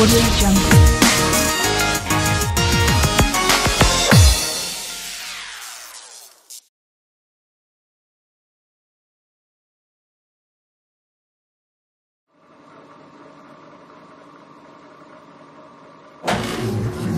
AudioJungle.